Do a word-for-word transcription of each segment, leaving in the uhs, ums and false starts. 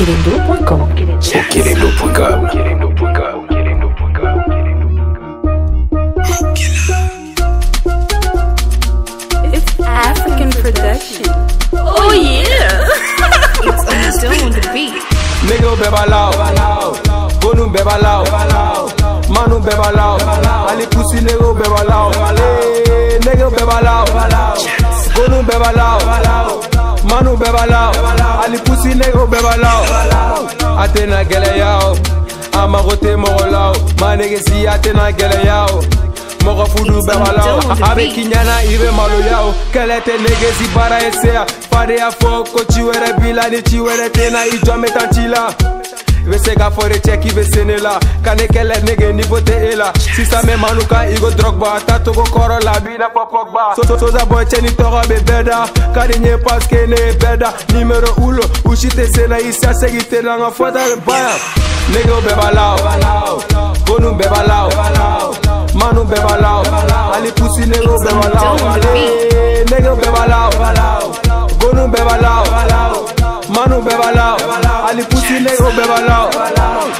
Querendo.com. It's African production. Oh yeah. It's Amazon on the beat. Nego bebalao, gonu bebalao, manu bebalao, ali pusi nego bebalao, nego bebalao, gonu bebalao. Manu bebalao, ali pusi nego bebalao. Atena geleyao, amarote morolao. Manegesi atena geleyao, morofudu bebalao. Abekinyana ive maloyao, kelete negesi bara esea. Fade afo kochiwere bila ni chiwere tena ijwa metantila. Vesega fore cheki vesenela, kanekele nege nivote ela. Sisa me manuka igo drogba, tato go korola bina popokba. So soza boy cheni toro be beda, kadinye paske ne beda. Numero ulo, ushite sena isa segite langa fota le baya. Nego bebalao, gonu bebalao, manu bebalao, ali pusi nego bebalao. Nego bebalao, gonu bebalao. Manu bebalao, ali pusi nego bebalao.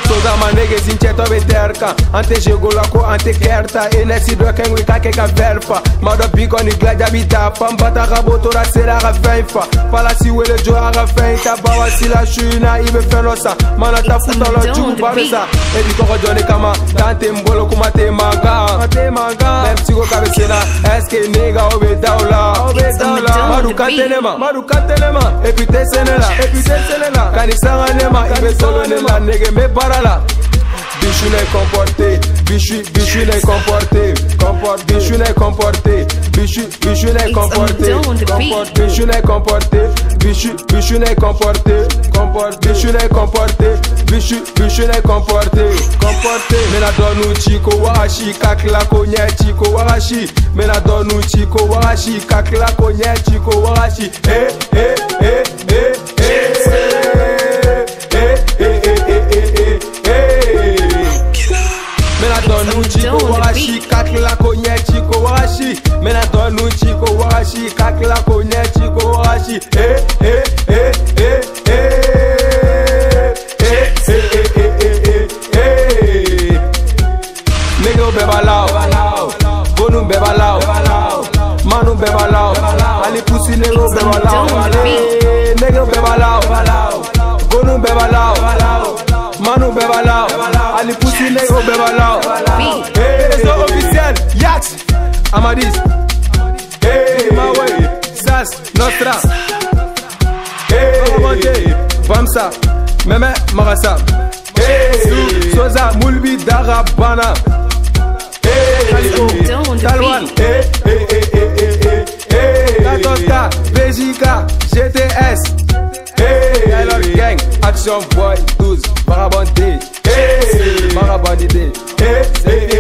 Toda manege zincheto beterka, ante jegolako ante kerta. Enesi dokengwe kake ka verfa, mado bikoni gladi abita. Pambata rabotora sera rafeifa, palasi wele jo rafeita. Bawa sila shuna ibe felosa, manata futa lo jubarosa. Edi koko jone kama, tante mbolo kumate maga. Mate maga, lepsigo kabesena, eske nega obe daula. Obe daula, maru katelema, maru katelema. Epite senela. Kanisanga nema, ibe solo nema, nege me barala. Bichu ne comporté, bichu, bichu ne comporté, comporte, bichu ne comporté, bichu, bichu ne comporté, comporte, bichu ne comporté, bichu, bichu ne comporté, comporte, bichu ne comporté, bichu, bichu ne comporté, comporté. Mena donu chiko washi, kakla konye chiko washi. Mena donu chiko washi, kakla konye chiko washi. Eh, eh, eh, eh. Kakla konye chiko washi, mena donu chiko washi. Kakla konye chiko washi. Eh eh eh eh eh eh eh eh eh. Nego bebalao, gonu bebalao, manu bebalao, ali pusi nego bebalao. Nego bebalao, gonu bebalao, manu bebalao, ali pusi nego bebalao. Amadis, hey, my way, Zaz, Nostra, hey, Bamsa, Meme, Marasa, hey, Soza, Mulbi, Darabana, hey, Kaliko, Talwan, hey, hey, hey, hey, hey, hey, Katoska, Vejika, G T S, hey, I love gang, Action Boy, Tuz, Marabandi, hey, Marabandi, hey, hey, hey.